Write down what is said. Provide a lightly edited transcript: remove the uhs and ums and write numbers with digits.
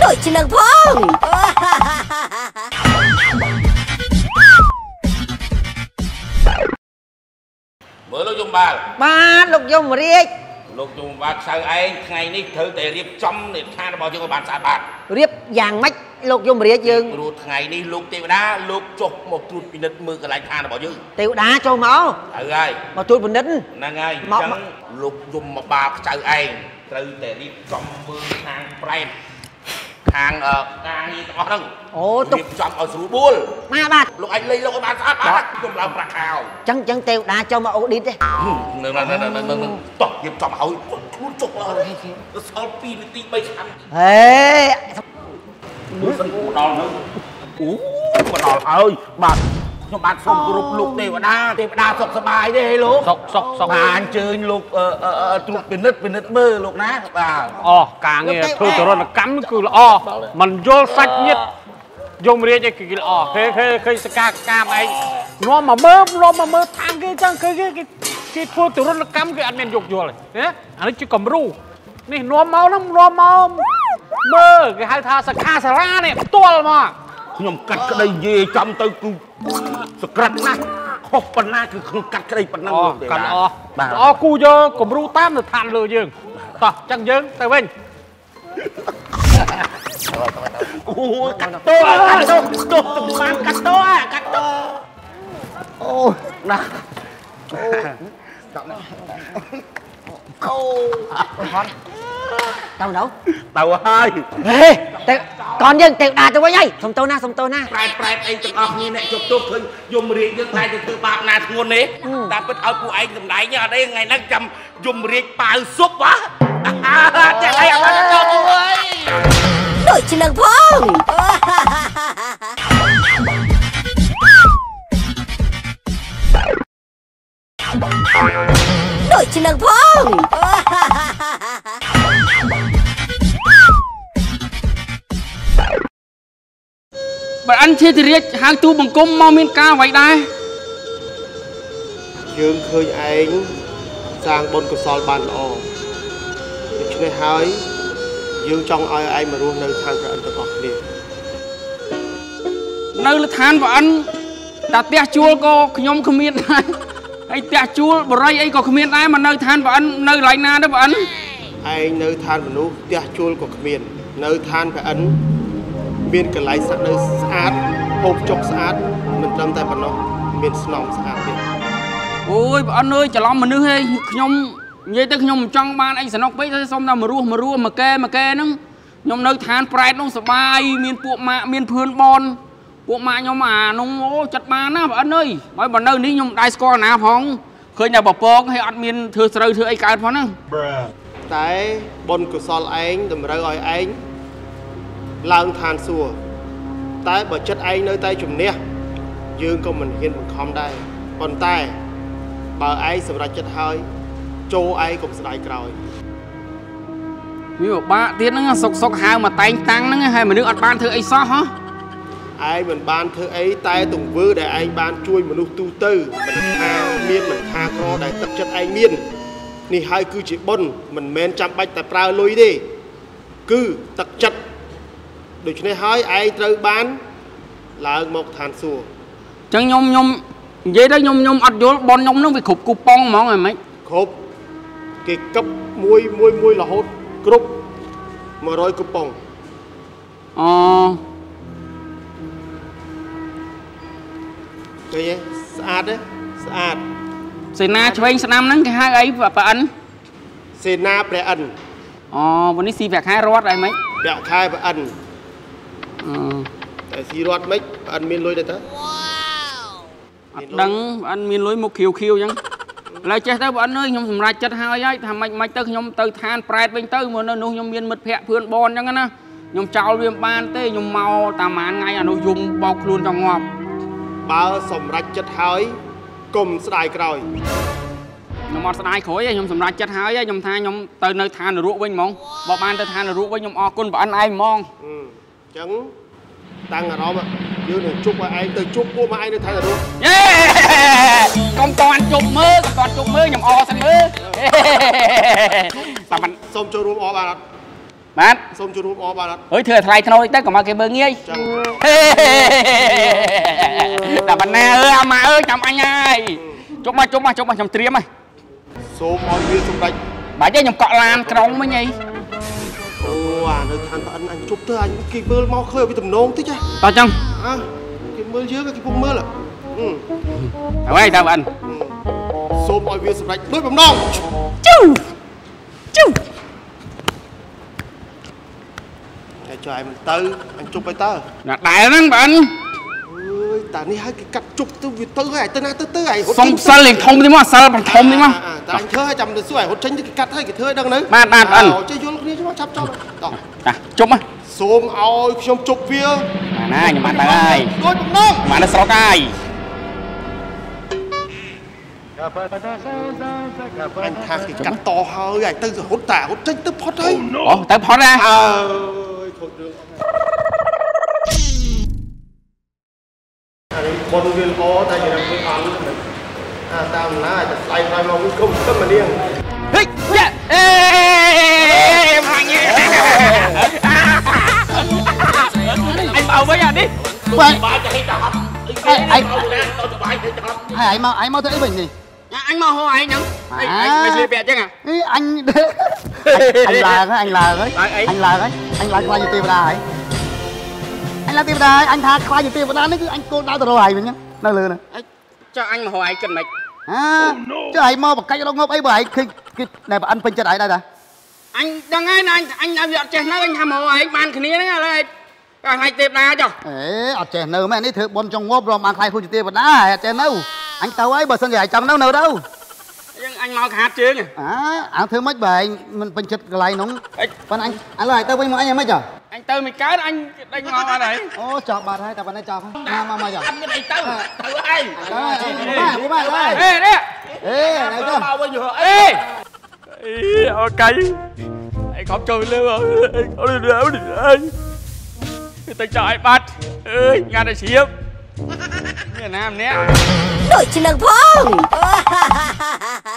โดยเฉลิงพงษ์เมื่อลูกยมบาลมาลูกยมเรียกลูกยมบาลสั่งไอ้ไงนี่เธอแต่เรียบจอมเด็ดข้าจะบอกเจ้าบาลสาบานเรียบอย่างไม่ลูกยมเรียกยืนรูดไงนี่ลูกเตวดาลูกจบหมกรูดปินิดมือกับลายข้าจะบอกยืนเตวดาโจมเอาอะไรมาจูดปินิดนั่งไงจังลูกยมบาลสั่งไอ้เธอแต่รีบจอมมือทางไพร์ทางกลางนี่ต่อหนึ่งโอ้ตุกจับเอาสูบุลมาบ้านลูกไอ้เลยลูกไอ้บ้านสะอาดบ้านกลุ่มเราประกาวจังเตวดาเจ้ามาเอาดินเลยหนึ่งตอกเย็บจับเอาลุ้นจกเลยสองปีนี่ตีไม่ทันเฮ้ยดูสันกูนอนเลยอู้มานอนเอ้ยบ้านบ้านส่งกรุ๊ปลูกเตวดาสบสบายได้ให้ลูกสบผ่านเจอลูกจุดเป็นนิดมือลูกนะอ๋อกลางเนี่ยคือตัวเรากำคืออ๋อมันโยนสักนิดโยมเรียกจะกี่อ๋อเคยสกัดกามไอ้น้องมาเมื่อทางกี่จังเคยพูดตัวเรากำคืออันเป็นหยกยัวเลยเนี่ยอันนี้ชื่อกำรูนี่น้องเมาเมื่อคือให้ทาสกัดสาระเนี่ยตัวมาคุณยมกัดก็ได้เย่จำตัวกูสกัดนะขบปนหน้าคือคุณกัดก็ได้ปนหน้าเลยนะอ๋อกูเยอะกำรูตามเดือดทานเลยยังต่อจังยังแต่เว้นโอ้ยกัดตัวมากัดตัวโอ้ยนะโอ้ยจับนะโอ้ยฮอนเต่าเนาะเต่าเฮ้ยเฮ้ยแต่ก่อนยังเตะด่าจะว่าไงสมโตนะปลายไอ้ตึกออกนี่แหละจบขึ้นยมเรียกยังไงจะคือบาปนาทวนนี้แต่เป็นเอาผู้ไอ้ตำไหนเนี่ยได้ยังไงนักจำยมเรียกปลาซุปวะจะไอ้เอาแล้วก็เว้ยโดยเฉลิงพงษ์โดยเฉลิงพงษ์บัดอันเชี่ยที่เรียกหางตู้บังกลมมองมีนกาไว้ได้ยังเคยไอ้สร้างบนกระสอบบานออกช่วยหายยังจ้องไอ้มารู้ในทางการอันตรอกเดียในทางบัดอันแต่เตะจูลก็ขยมขมิ้นได้ไอ้เตะจูลบไรไอ้ก็ขมิ้นได้มันในทางบัดอันในไหลนาได้บัดอันไอ้ในทางบัดนู้เตะจูลก็ขมิ้นในทางบัดอันเบียนกันไหลสักเนื้อสะอาดหกจกสะอาดมันเติมแต่ปนกเบียนสนองสะอาดเองโอ้ยบ้านเอ้ยจะล้อมมันนึกให้ขยมยัยแต่ขยมจังบ้านไอ้สนองไปถ้าส้มเรามารู้มาแก่นั่งขยมเนื้อทานปลายน้องสบายเบียนปวกมาเบียนเพื่อนบอลปวกมาขยมมาน้องโอ้จัดมานะบ้านเอ้ยบ้านเอ้ยนี่ขยมได้สกอร์นะพ้องเคยอย่าบอกปองให้อัดเบียนเธอเสร็จเธอไอ้การพ้องนั่งแต่บนกุศลเองแต่เราไอ้ลางทานสัวใต้บอชัดไอ้เนื้อใต้จุ่มเนี่ยยืนก็มันเห็นมันคอมได้บนใต้บ่าไอ้สำหรับชัดเฮยโจไอ้กบสไลกรอยมีบอกบ้าเตี้ยนั่งสกหางมาแต่งตังนั่งให้มันนึกอัดบ้านเธอไอ้ซอฮะไอ้เหมือนบ้านเธอไอ้ใต้ตุ่มเวอร์ได้ไอ้บ้านช่วยมันลูกตู้ตื้อมันหาเมียนมันหาคอได้ตัดชัดไอ้เมียนนี่ไฮคือจีบนมันเมนจำไปแต่ปลาลุยดิคือตัดชัดโดยเฉพาะให้ไอ้เตยบ้านหลังหมกฐานสัวจังยมยัยได้ยมอัดโยนบอลยมน้องไปขบกูปองมองไงไหมขบเก็บกับมวยละหดกรุบมาร้อยกูปองอ๋อเฮ้ยสะอาดเสนาช่วยสนามนั้นแค่ไอ้ปะอันเสนาแปรอันอ๋อวันนี้สีแบกให้รอดได้ไหมแบกให้ปะอันแต่ซีรอดไหมอันมีนลอยได้แต่ดังอันมีนลอยมุกเขียวยังแล้วเจ้าเต้าอันนี้ยมสำราญจัดหายยัยทำไม่เต้ยมเตยทานแปรเป็นเต้ยเหมือนนู้ยมเบียนมัดแพะเพื่อนบอลยังงั้นนะยมเจ้าเรียมปานเต้ยมเมาตามานไงอันนู้ยมเบาคลุนจังงอบบ่าวสำราญจัดหายกลมสลายกลอยยมอสลายโขยยมสำราญจัดหายยมทานยมเตยเนยทานหรือรู้ไว้มองบ่ปานเตยทานหรือรู้ไว้ยมอกุนบ่อันไอมองจังตั้งอะไรมาเดี๋ยวหนึ่งจุกมาไอ้เตยจุกกูมาไอ้เนื้อไทยแต่รู้เย้กองตอนจุกมือกอดจุกมือหย่อมออสันมือแต่มันส้มโจรูมออมาแล้ว แมนส้มจุดหุบอบาลัดเฮ้ยเธอไทยทนายได้กับมาเก็บเบอร์เงี้ยแต่บันแน่มาจำไอ้ไงจบมาจำเตรียมไหมส้มออนวีส้มใดบ่ายเจ้าหนุ่มเกาะลามกระดองไหมไงโอ้อ่ะเดินทางตอนนั้นจุดเธออันกินเบอร์มอเคยไปตุ่มน้องที่ใช่ต่อจังอ่ะกินเบอร์เยอะก็กินพวกเบอร์แหละเอาไว้ตามอันส้มออนวีส้มใดด้วยผมน้องจิ้วใจมันเตออันจุกไปเตอน่ะตายแล้วนั่นบันแต่นี่ให้กัดจุกตัววิตเตอร์ไอ้ตัวน่าเตอร์ไอ้ส่งซาเล็งทงนี่มั้งซาเล็งทงนี่มั้งแต่เธอให้จำได้สวยหัวฉันจะกัดให้กี่เธอดังนั้นมาอันจะโยนคนนี้ใช่ไหมชับจ้องต่อจุกมั้ยซูมเอาชมจุกเวียมาหน้าอย่ามาตายโดนน้องมาหน้าสกายอันทางกัดต่อเฮยไอ้ตัวหัวแต่หัวฉันตัวพอดเลยอ๋อตัวพอดนะคนเวียนคอแต่ยังไม่ฟังตามหน้าจะใส่ใครมาวิ่งคุ้มก็มาเลี้ยงเฮ้ยเอ๊ะมาเงี้ยไอ้เบาไปอย่างนี้ไปจะให้จับไอ้เบาเนี่ยเราจะไปให้จับไอ้เมาเธอไอ้เบ่งนี่anh mau hỏi anh nhung anh đi bẹt chứ à anh là khoai gì tiêu đài anh tha khoai gì tiêu đài đấy cứ anh cô đau từ đâu hài mình nhá đâu lừa này cho anh mà hỏi cần mày chứ hài mau một cái cho nó ngốc ấy bởi khi này anh pin cho đại đây rồi anh đang ngay này anh làm việc chèn nơ anh hàm hồ ấy ban cái này đấy là hài tiêu đài cho chèn nơ mẹ đấy thử bom trong ngốc rồi mà khai khoai gì tiêu đài chèn nơ anh tao ấy bờ sân dài chồng đâu nở đâu anh mau hạt chứ anh thưa mấy bà mình phân chụp lại nóng con anh lại tao với mọi anh mấy giờ anh tư mình cái anh đánh ngon này ô chọn bà hai tao bà này chọn mà giờ anh cái này tao ai đi mày ơi ê đấy ê này cho bao bao nhiêu ê cái anh không chơi nữa rồi anh không được đâu được anh tao cho anh bắt ơi ngàn đại chiếmเนี่ยน้ำเนี้ยโดยเฉลิมพงษ์